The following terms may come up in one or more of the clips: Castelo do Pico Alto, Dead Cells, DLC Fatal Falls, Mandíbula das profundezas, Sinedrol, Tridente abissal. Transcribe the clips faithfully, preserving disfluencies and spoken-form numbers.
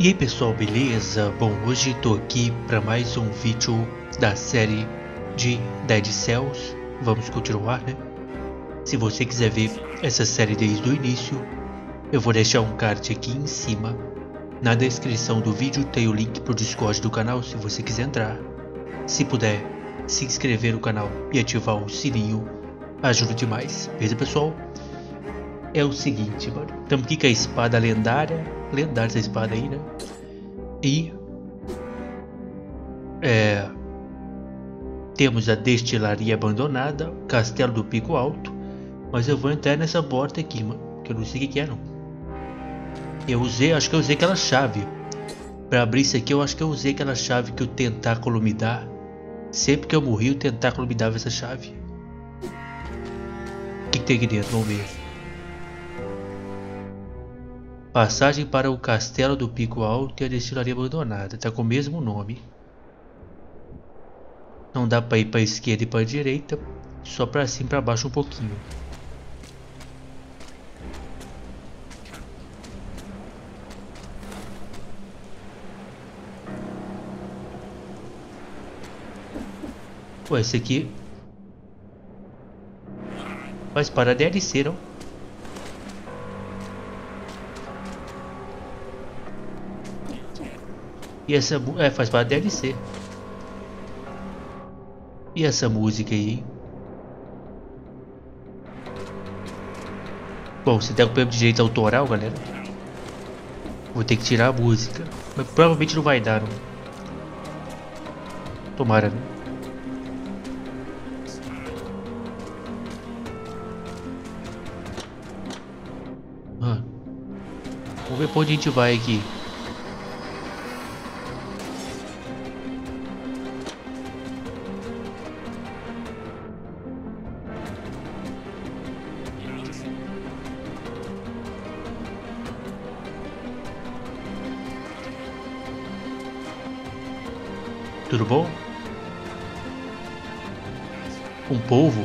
E aí pessoal, beleza? Bom, hoje estou aqui para mais um vídeo da série de Dead Cells. Vamos continuar, né? Se você quiser ver essa série desde o início, eu vou deixar um card aqui em cima. Na descrição do vídeo tem o link para o Discord do canal, se você quiser entrar. Se puder, se inscrever no canal e ativar o sininho, ajuda demais, beleza pessoal? É o seguinte, mano, estamos aqui com a espada lendária. Lendária essa espada aí, né? E é, temos a destilaria abandonada, Castelo do Pico Alto. Mas eu vou entrar nessa porta aqui, mano, que eu não sei o que é, não. Eu usei, acho que eu usei aquela chave pra abrir isso aqui. Eu acho que eu usei aquela chave que o tentáculo me dá. Sempre que eu morri, o tentáculo me dava essa chave. O que, que tem aqui dentro? Vamos ver. Passagem para o Castelo do Pico Alto e a destilaria abandonada. Tá com o mesmo nome. Não dá para ir para esquerda e para direita, só para cima e para baixo um pouquinho. Ué, esse aqui faz para a D L C, não? E essa é, faz parte da D L C. E essa música aí? Bom, se der o problema de direito autoral, galera, vou ter que tirar a música. Mas provavelmente não vai dar, não. Tomara, né? Ah. Vamos ver pra onde a gente vai aqui. Tudo bom? Um polvo?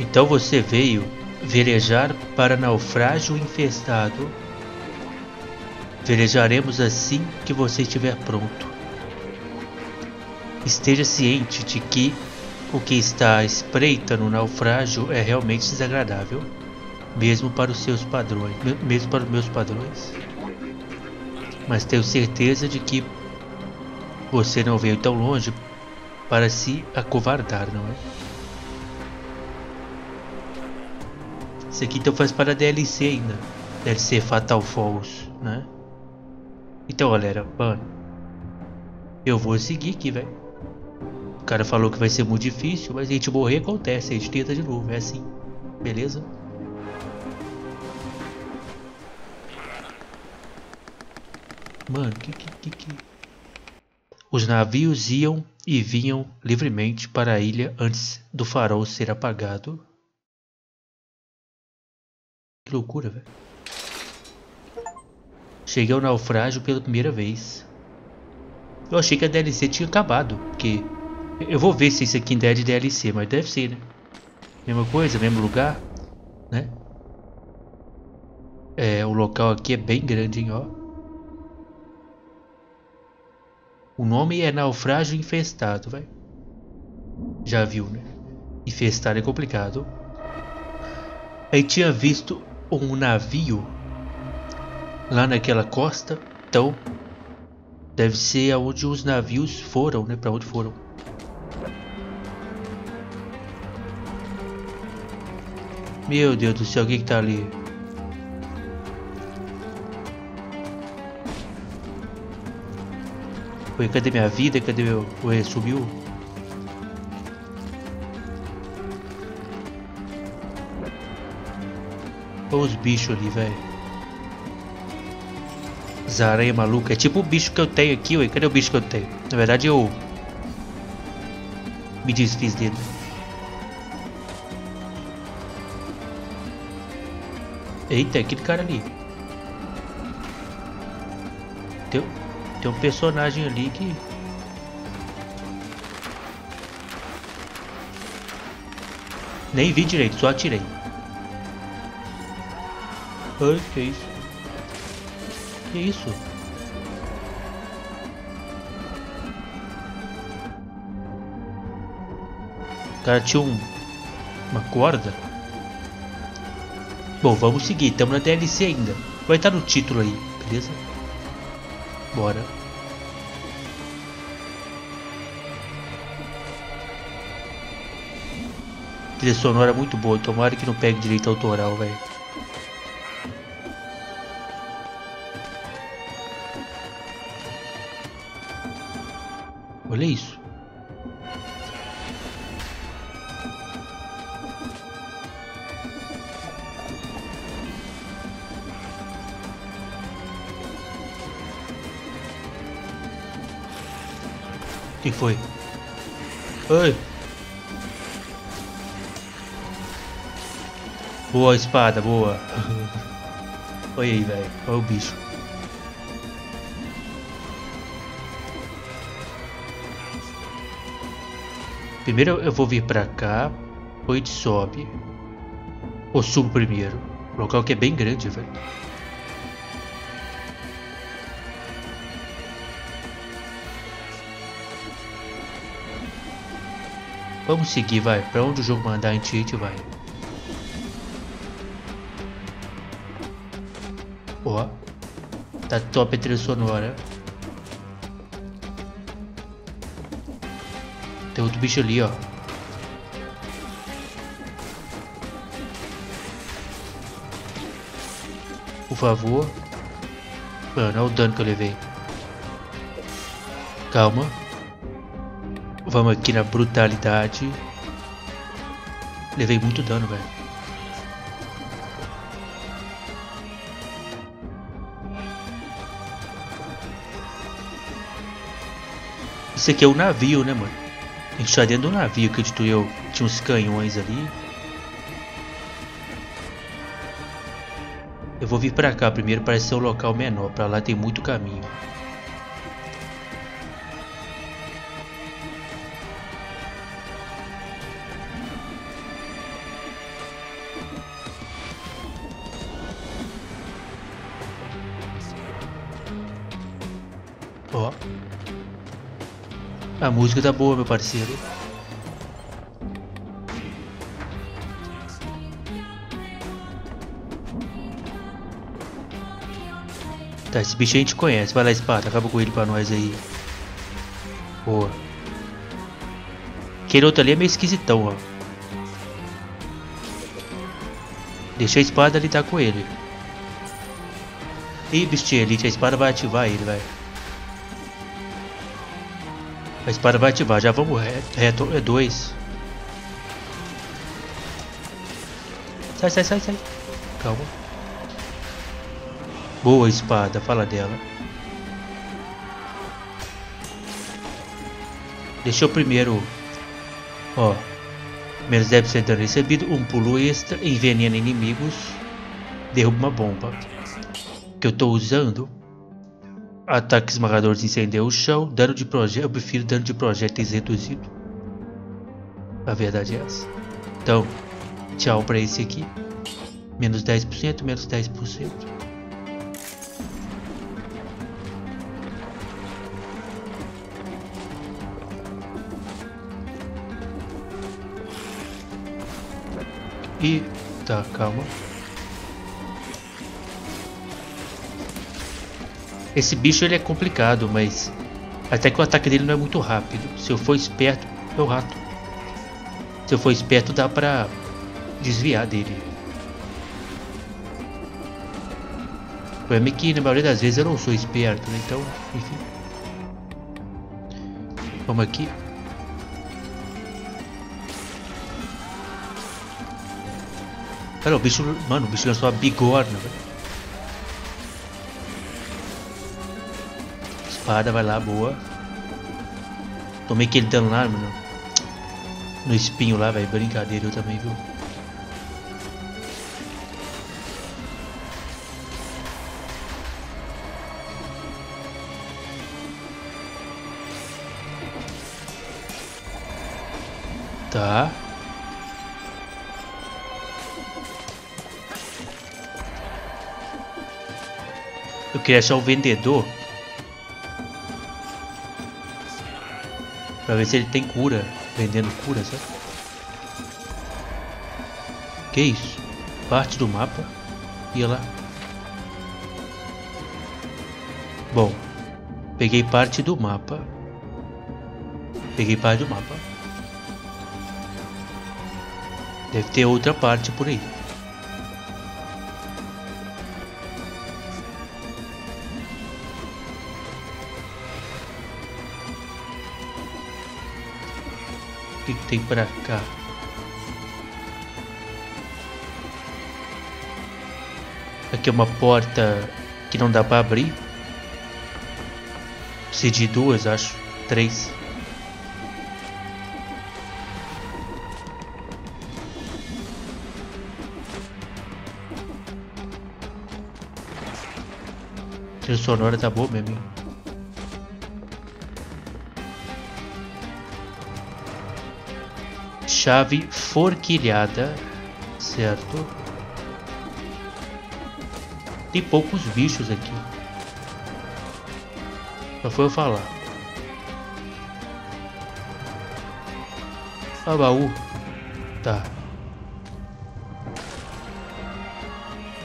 Então você veio velejar para naufrágio infestado. Velejaremos assim que você estiver pronto. Esteja ciente de que o que está à espreita no naufrágio é realmente desagradável, mesmo para os seus padrões, mesmo para os meus padrões. Mas tenho certeza de que você não veio tão longe para se acovardar, não é? Isso aqui então faz para a D L C ainda. D L C Fatal Falls, né? Então galera, mano, eu vou seguir aqui, velho. O cara falou que vai ser muito difícil, mas a gente morrer acontece, a gente tenta de novo, é assim, beleza? Mano, que, que, que, que... Os navios iam e vinham livremente para a ilha antes do farol ser apagado. Que loucura, velho. Cheguei ao naufrágio pela primeira vez. Eu achei que a D L C tinha acabado, porque... eu vou ver se isso aqui ainda é de D L C, mas deve ser, né? Mesma coisa, mesmo lugar, né? É, o local aqui é bem grande, hein, ó. O nome é naufrágio infestado, velho. Já viu, né? Infestado é complicado. Aí tinha visto um navio lá naquela costa, então deve ser aonde os navios foram, né? Para onde foram? Meu Deus do céu, o que que tá ali? Ué, cadê minha vida? Cadê meu... Ué, sumiu? Olha os bichos ali, velho. As aranhas malucas. É tipo o bicho que eu tenho aqui, ué. Cadê o bicho que eu tenho? Na verdade, eu... me desfiz dele. Eita, aquele cara ali. Deu... tem um personagem ali que... nem vi direito, só atirei. Ai, que isso? Que isso? O cara tinha um... uma corda? Bom, vamos seguir, estamos na D L C ainda. Vai estar no título aí, beleza? Bora. A trilha sonora é muito boa, tomara que não pegue direito autoral, velho. Olha isso. O que foi? Oi. Boa espada, boa. Olha aí, velho. Olha o bicho. Primeiro eu vou vir pra cá. Depois a gente sobe. Ou subo primeiro. O local que é bem grande, velho. Vamos seguir, vai. Pra onde o jogo mandar a gente, a gente vai. Ó, oh, tá top a trilha sonora. Tem outro bicho ali, ó. Por favor. Mano, olha o dano que eu levei. Calma. Vamos aqui na brutalidade. Levei muito dano, velho. Esse aqui é o navio, né, mano? A gente tá dentro do navio, acredito eu. Tinha uns canhões ali. Eu vou vir pra cá primeiro, parece ser um local menor. Pra lá tem muito caminho. Ó. A música tá boa, meu parceiro. Tá, esse bicho a gente conhece. Vai lá, espada, acaba com ele pra nós aí. Boa. Aquele outro ali é meio esquisitão, ó. Deixa a espada ali, tá com ele. Ih, bichinho ali, a espada vai ativar ele, vai. A espada vai ativar, já vamos reto, é dois. Sai, sai, sai, sai. Calma. Boa espada, fala dela. Deixa eu primeiro. Ó. Menos dez por cento recebido, um pulo extra, envenena inimigos. Derruba uma bomba. Que eu tô usando. Ataque esmagador de incendeia o chão. Dano de projeto. Eu prefiro dano de projéteis reduzido. A verdade é essa. Então, tchau pra esse aqui. Menos dez por cento, menos dez por cento. E. Tá, calma. Esse bicho ele é complicado, mas até que o ataque dele não é muito rápido. Se eu for esperto, eu rato. Se eu for esperto, dá pra desviar dele. O problema é que na maioria das vezes eu não sou esperto, né? Então, enfim. Vamos aqui. Cara, o bicho. Mano, o bicho lançou uma bigorna, velho. Espada, vai lá, boa. Tomei aquele dano lá, mano. No espinho lá, velho. Brincadeira, eu também, viu? Tá. Eu queria achar o vendedor pra ver se ele tem cura, vendendo cura, sabe? Que isso? Parte do mapa? Ia lá. Bom, peguei parte do mapa. Peguei parte do mapa. Deve ter outra parte por aí. O que, que tem pra cá? Aqui é uma porta que não dá pra abrir. Preciso de duas, acho. Três. A trilha sonora tá boa mesmo. Chave forquilhada, certo? Tem poucos bichos aqui. Só foi eu falar. Ah, baú. Tá.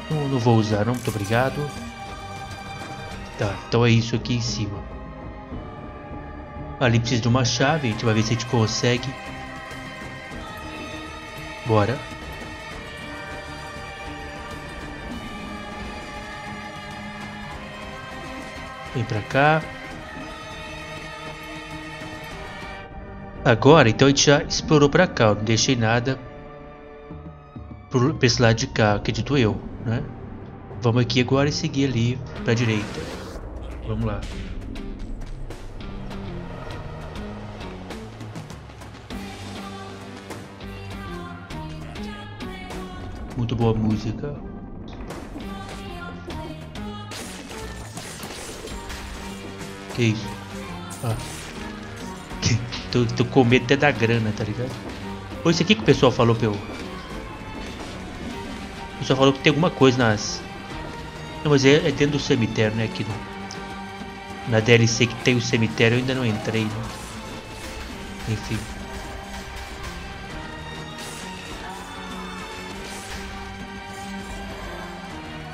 Não, não vou usar, não. Muito obrigado. Tá, então é isso aqui em cima. Ali precisa de uma chave. A gente vai ver se a gente consegue. Bora. Vem pra cá. Agora, então, a gente já explorou pra cá. Eu não deixei nada pro, pra esse lado de cá, acredito eu, né? Vamos aqui agora e seguir ali pra direita. Vamos lá. Muito boa música. Que isso? Ah. tô, tô com medo até da grana, tá ligado? Foi isso aqui que o pessoal falou pra eu. O pessoal falou que tem alguma coisa nas. Não, mas é, é dentro do cemitério, né? Aqui no... na D L C que tem o cemitério, eu ainda não entrei, né? Enfim.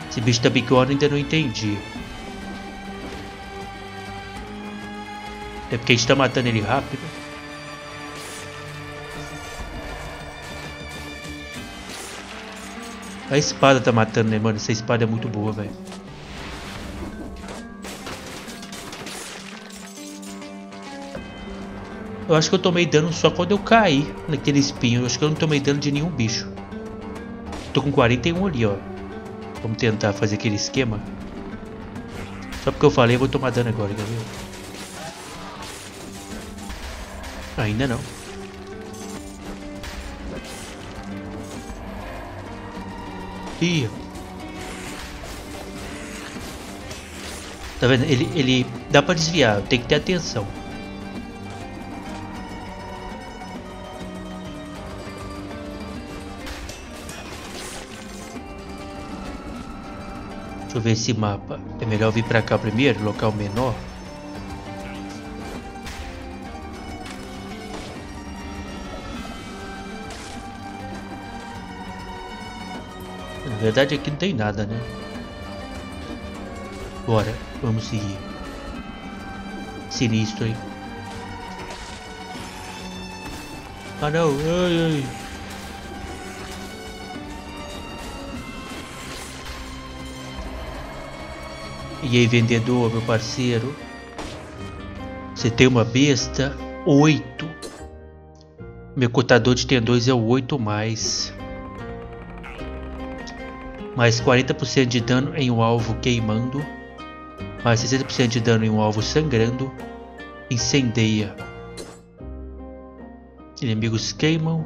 Esse bicho da bigorna ainda não entendi. É porque a gente tá matando ele rápido. A espada tá matando, né, mano? Essa espada é muito boa, velho. Eu acho que eu tomei dano só quando eu caí naquele espinho. Eu acho que eu não tomei dano de nenhum bicho. Tô com quarenta e um ali, ó. Vamos tentar fazer aquele esquema. Só porque eu falei, eu vou tomar dano agora, quer ver? Ainda não. Ih. Tá vendo? Ele, ele dá pra desviar, tem que ter atenção. Deixa eu ver esse mapa. É melhor vir pra cá primeiro, local menor. Na verdade aqui não tem nada, né? Bora, vamos seguir. Sinistro, hein? Ah não, ai ai. E aí, vendedor, meu parceiro, você tem uma besta oito. Meu cotador de tendões é o oito mais. Mais quarenta por cento de dano em um alvo queimando. Mais sessenta por cento de dano em um alvo sangrando. Incendeia. Inimigos queimam.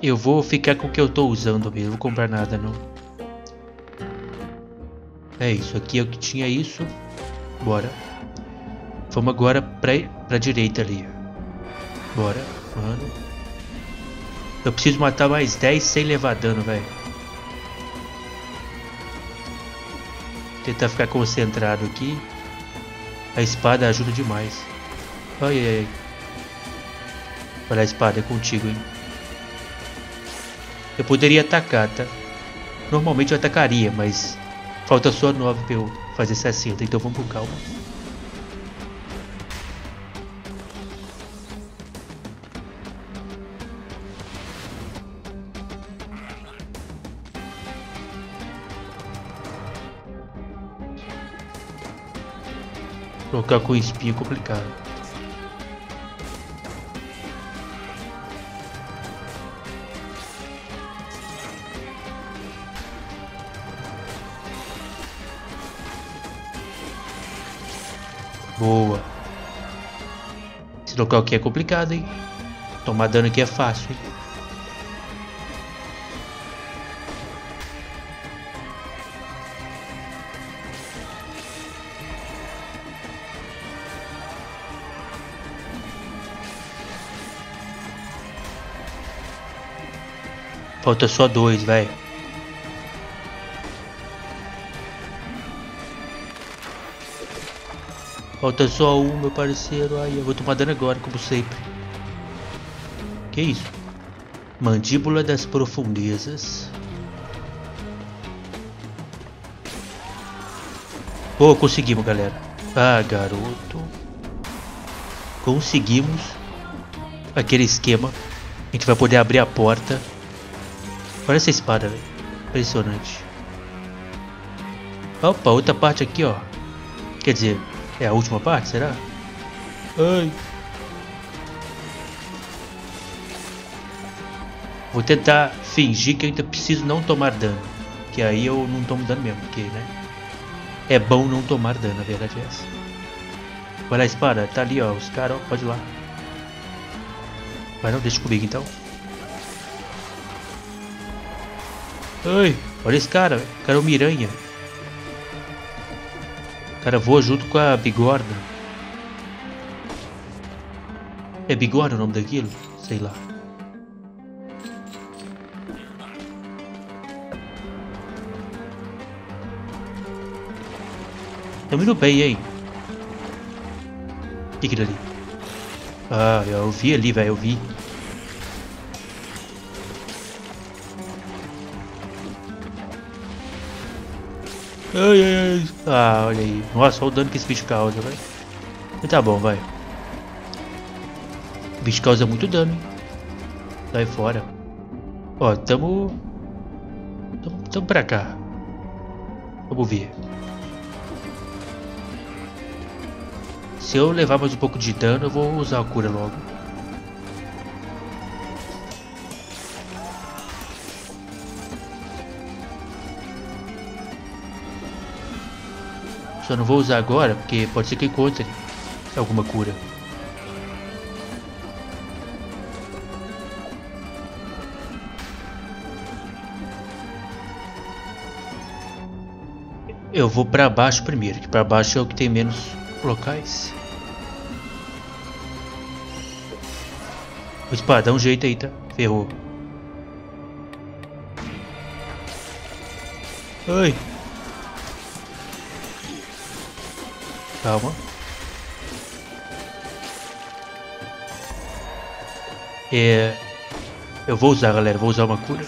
Eu vou ficar com o que eu tô usando mesmo. Não vou comprar nada, não. É isso. Aqui é o que tinha isso. Bora. Vamos agora pra, pra direita ali. Bora, mano. Eu preciso matar mais dez sem levar dano, velho. Tentar ficar concentrado aqui. A espada ajuda demais. Ai, ai, ai. Olha a espada, é contigo, hein. Eu poderia atacar, tá? Normalmente eu atacaria, mas... falta só nove pra eu fazer sessenta, então vamos com calma. Colocar com espinho é complicado. Boa. Esse local aqui é complicado, hein? Tomar dano aqui é fácil, hein? Falta só dois, velho. Falta só um, meu parceiro. Aí eu vou tomar dano agora, como sempre. Que isso? Mandíbula das profundezas. Pô, conseguimos, galera. Ah, garoto. Conseguimos. Aquele esquema. A gente vai poder abrir a porta. Olha essa espada, velho. Impressionante. Opa, outra parte aqui, ó. Quer dizer... é a última parte, será? Ai. Vou tentar fingir que eu ainda preciso não tomar dano. Que aí eu não tomo dano mesmo, porque, né? É bom não tomar dano, na verdade é essa. Olha a espada, tá ali, ó. Os caras, ó, pode ir lá. Mas não, deixa comigo então. Ai, olha esse cara, o cara é o Miranha. Cara, voa junto com a bigorna. É bigorna o nome daquilo? Sei lá. Tamo indo bem, hein? O que é aquilo ali? Ah, eu vi ali, velho, eu vi. Ai, ai, ai. Ah, olha aí. Nossa, olha o dano que esse bicho causa, velho. Tá bom, vai. O bicho causa muito dano, hein. Sai fora. Ó, tamo... Tamo, tamo pra cá. Vamos ver. Se eu levar mais um pouco de dano, eu vou usar a cura logo. Só não vou usar agora, porque pode ser que encontre alguma cura. Eu vou pra baixo primeiro, que pra baixo é o que tem menos locais. Espada, dá um jeito aí, tá? Ferrou. Ai! Calma. É, eu vou usar, galera, vou usar uma cura.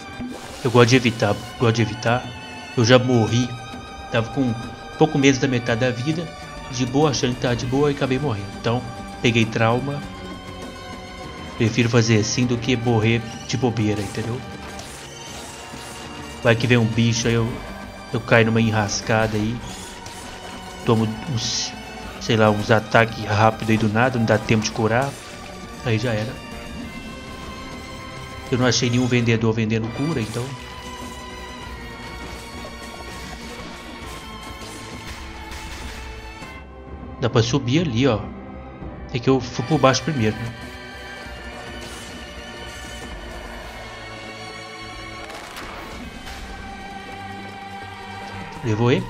Eu gosto de evitar, gosto de evitar. Eu já morri. Tava com pouco menos da metade da vida. De boa, achando que tava de boa e acabei morrendo. Então, peguei trauma. Prefiro fazer assim do que morrer de bobeira, entendeu? Vai que vem um bicho, aí eu, eu caio numa enrascada aí. Tomo uns... sei lá, uns ataques rápidos aí do nada, não dá tempo de curar. Aí já era. Eu não achei nenhum vendedor vendendo cura, então... dá pra subir ali, ó. É que eu fui por baixo primeiro, né? Levou ele?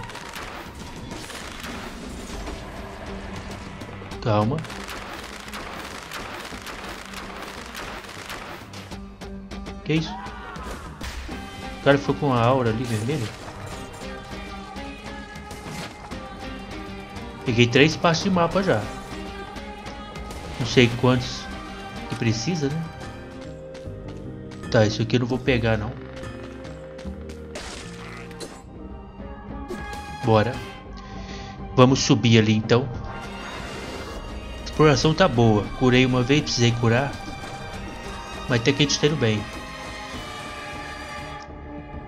Calma. O Que isso? O cara foi com a aura ali vermelha. Peguei três partes de mapa já. Não sei quantos que precisa, né? Tá, isso aqui eu não vou pegar não. Bora. Vamos subir ali então. A exploração tá boa. Curei uma vez, precisei curar. Mas até que a gente tá indo bem.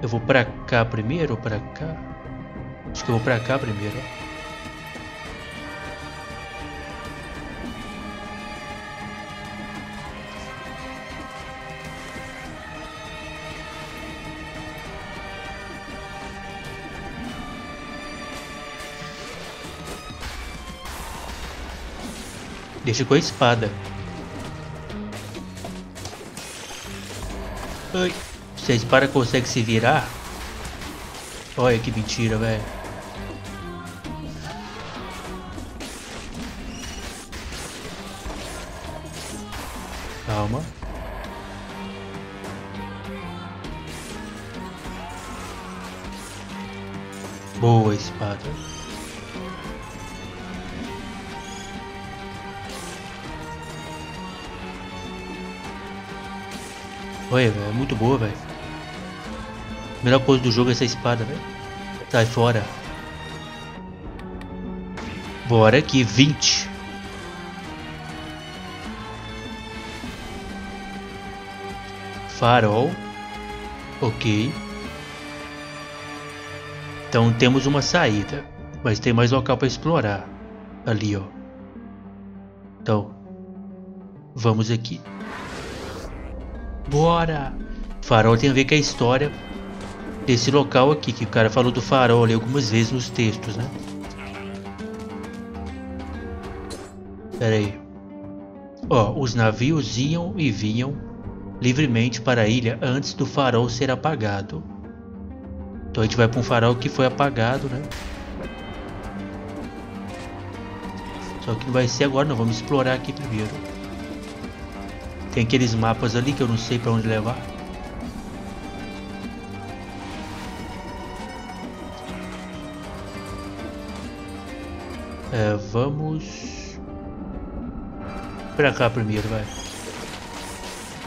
Eu vou pra cá primeiro ou pra cá? Acho que eu vou pra cá primeiro. Deixa com a espada. Ai. Se a espada consegue se virar. Olha que mentira, velho. Calma. Boa espada. Olha, véio, é muito boa, velho. Melhor coisa do jogo é essa espada, velho. Sai fora. Bora aqui, vinte. Farol. Ok. Então temos uma saída. Mas tem mais local para explorar. Ali, ó. Então, vamos aqui. Bora! Farol tem a ver com a história desse local aqui, que o cara falou do farol ali algumas vezes nos textos, né? Pera aí. Ó, os navios iam e vinham livremente para a ilha antes do farol ser apagado. Então a gente vai para um farol que foi apagado, né? Só que não vai ser agora, não. Vamos explorar aqui primeiro. Tem aqueles mapas ali que eu não sei pra onde levar. É, vamos... pra cá primeiro, vai.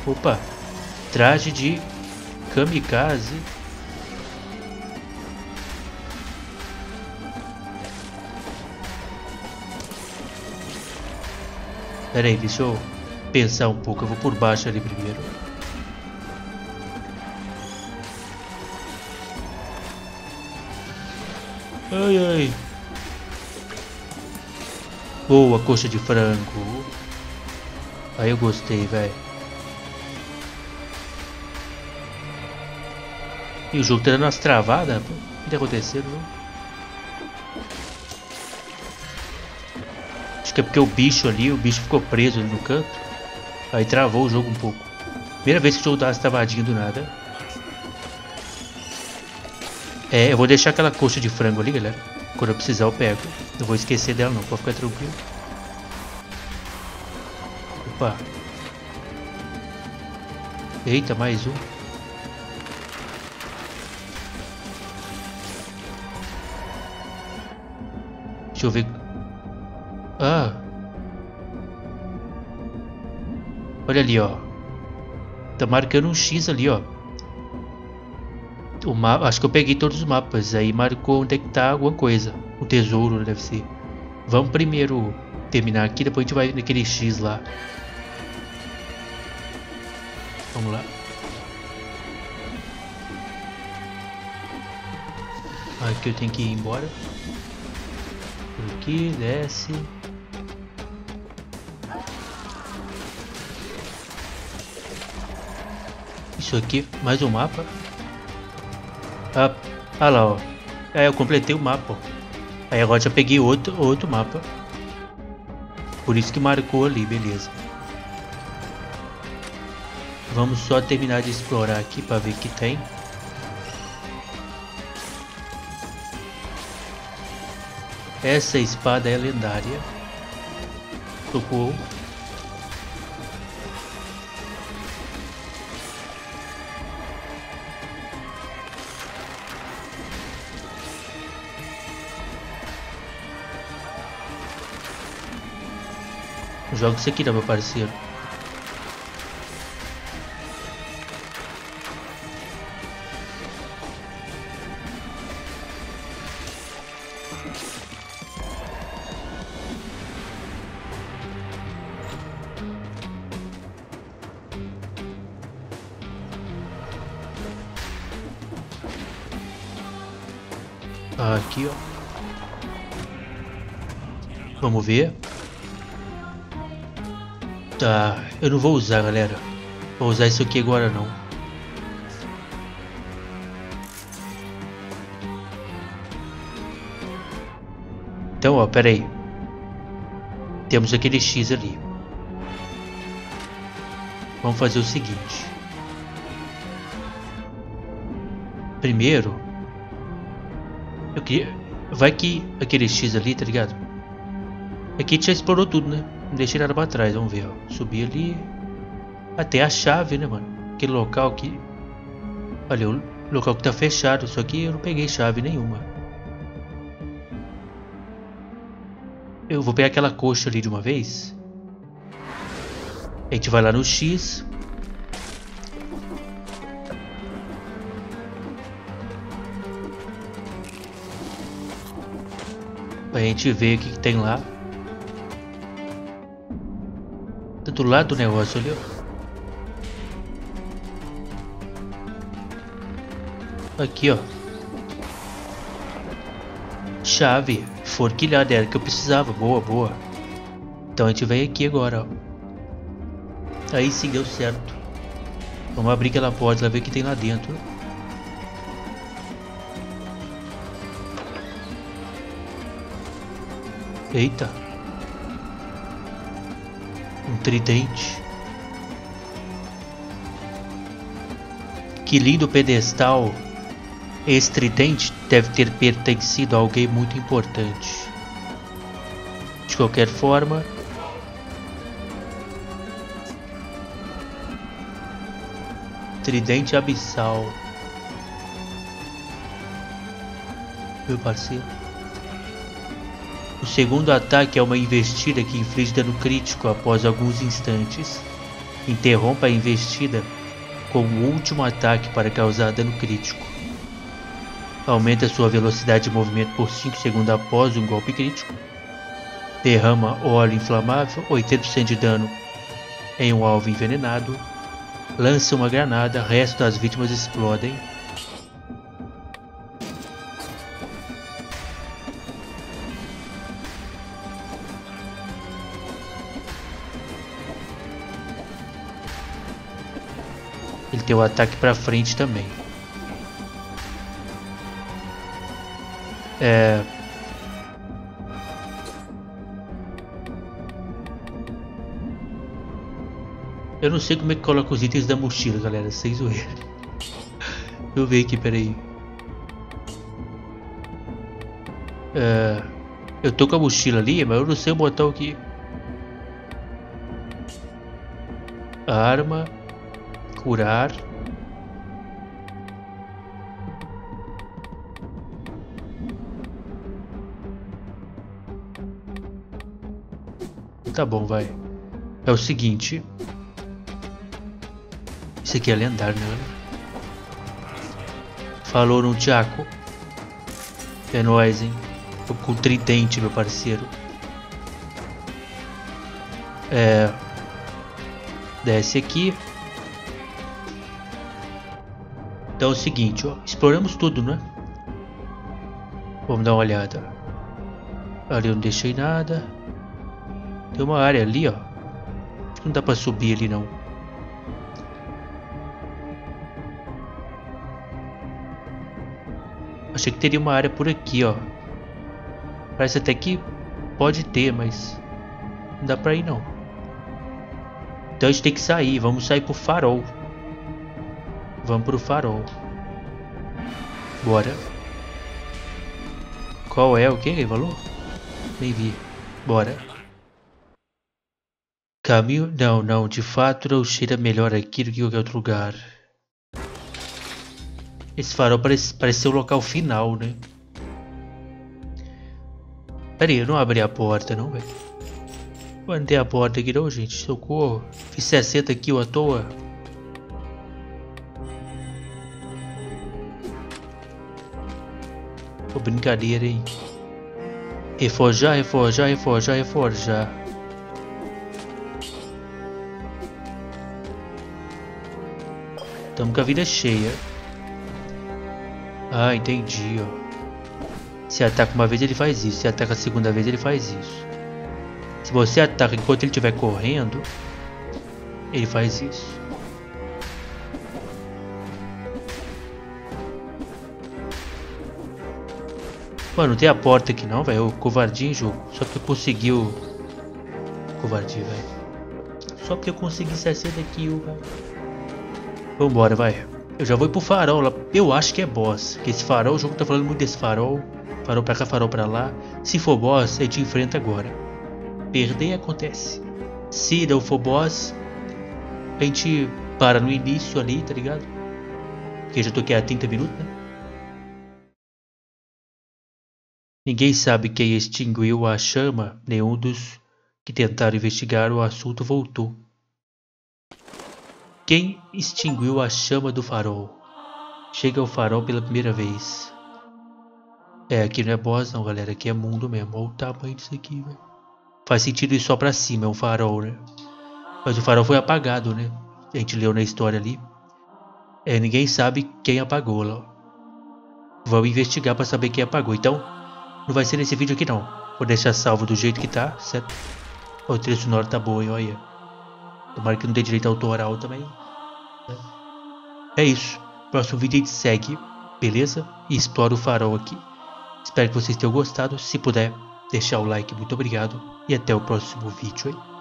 Opa! Traje de kamikaze. Pera aí, deixa eu... pensar um pouco, eu vou por baixo ali primeiro. Ai, ai. Boa, coxa de frango. Aí eu gostei, velho. E o jogo tá dando umas travadas? O que tá acontecendo? Acho que é porque o bicho ali, o bicho ficou preso ali no canto. Aí travou o jogo um pouco. Primeira vez que o jogo dá essa travadinha do nada. É, eu vou deixar aquela coxa de frango ali, galera. Quando eu precisar eu pego. Não vou esquecer dela não, pode ficar tranquilo. Opa. Eita, mais um. Deixa eu ver. Ah. Olha ali, ó. Tá marcando um X ali, ó. O mapa, acho que eu peguei todos os mapas. Aí marcou onde é que tá alguma coisa. O tesouro deve ser. Vamos primeiro terminar aqui, depois a gente vai naquele X lá. Vamos lá. Aqui eu tenho que ir embora. Por aqui, desce. Isso aqui, mais um mapa. Ah, ah lá, ó. É, eu completei o mapa, ó. Aí agora já peguei outro, outro mapa. Por isso que marcou ali, beleza. Vamos só terminar de explorar aqui para ver o que tem. Essa espada é lendária. Socorro. Joga isso aqui, não, meu parceiro. Aqui, ó. Vamos ver. Tá, eu não vou usar, galera. Vou usar isso aqui agora não. Então, ó, pera aí. Temos aquele X ali. Vamos fazer o seguinte. Primeiro, eu queria... vai que aquele X ali, tá ligado? Aqui a gente já explorou tudo, né? Não deixei nada pra trás, vamos ver, ó. Subir ali. Até a chave, né, mano? Aquele local que... olha, o local que tá fechado. Só que eu não peguei chave nenhuma. Eu vou pegar aquela coxa ali de uma vez. A gente vai lá no X. Pra gente ver o que, que tem lá. Do lado do negócio ali, ó. Aqui, ó. Chave. Forquilhada, era que eu precisava. Boa, boa. Então a gente vem aqui agora, ó. Aí sim deu certo. Vamos abrir aquela porta lá, ver o que tem lá dentro. Eita. Um tridente. Que lindo pedestal. Esse tridente deve ter pertencido a alguém muito importante. De qualquer forma, Tridente abissal. Meu parceiro. O segundo ataque é uma investida que inflige dano crítico após alguns instantes. Interrompa a investida com o último ataque para causar dano crítico. Aumenta sua velocidade de movimento por cinco segundos após um golpe crítico. Derrama óleo inflamável, oitenta por cento de dano em um alvo envenenado. Lança uma granada, resto das vítimas explodem. Ele tem o ataque pra frente também. É... eu não sei como é que coloca os itens da mochila, galera. Sem zoeira. Eu vejo aqui, peraí. É... eu tô com a mochila ali, mas eu não sei botar o que... a arma... curar. Tá bom, vai. É o seguinte. Isso aqui é lendário, né? Falou no Tiaco. É nóis, hein? Tô com tridente, meu parceiro. É. Desce aqui. Então é o seguinte, ó, exploramos tudo, né? Vamos dar uma olhada. Ali eu não deixei nada. Tem uma área ali, ó. Não dá pra subir ali não. Achei que teria uma área por aqui, ó. Parece até que pode ter, mas não dá pra ir não. Então a gente tem que sair, vamos sair pro farol. Vamos pro farol. Bora. Qual é o que? Valor? Nem vi. Bora. Caminho? Não, não. De fato, eu cheira melhor aqui do que qualquer outro lugar. Esse farol parece, parece ser o local final, né? Pera aí, eu não abri a porta, não, velho. Mandei a borda aqui não, gente, socorro. Fiz sessenta kills à toa. Pô, brincadeira, hein. Reforjar, reforjar, reforjar, reforjar. Tamo com a vida cheia. Ah, entendi, ó. Se ataca uma vez ele faz isso, se ataca a segunda vez ele faz isso. Se você ataca enquanto ele estiver correndo, ele faz isso. Mano, não tem a porta aqui não, velho. Covardia em jogo. Só porque conseguiu. Covardia, velho. Só porque eu consegui sessenta kills, velho. Vambora, vai. Eu já vou ir pro farol lá. Eu acho que é boss. Porque esse farol, o jogo tá falando muito desse farol. Farol pra cá, farol pra lá. Se for boss, aí te enfrenta agora. Perder acontece. Se não for boss, a gente para no início ali, tá ligado? Porque eu já tô aqui há trinta minutos, né? Ninguém sabe quem extinguiu a chama, nenhum dos que tentaram investigar o assunto voltou. Quem extinguiu a chama do farol? Chega ao farol pela primeira vez. É, aqui não é boss não, galera, aqui é mundo mesmo. Olha o tamanho disso aqui, velho. Faz sentido ir só pra cima, é um farol, né? Mas o farol foi apagado, né? A gente leu na história ali. É, ninguém sabe quem apagou lá. Vamos investigar pra saber quem apagou, então... Não vai ser nesse vídeo aqui não. Vou deixar salvo do jeito que tá, certo? O trilho sonoro tá bom, hein, olha. Tomara que não dê direito autoral também. É isso. Próximo vídeo a gente segue, beleza? E explora o farol aqui. Espero que vocês tenham gostado. Se puder, deixar o like. Muito obrigado. E até o próximo vídeo, hein?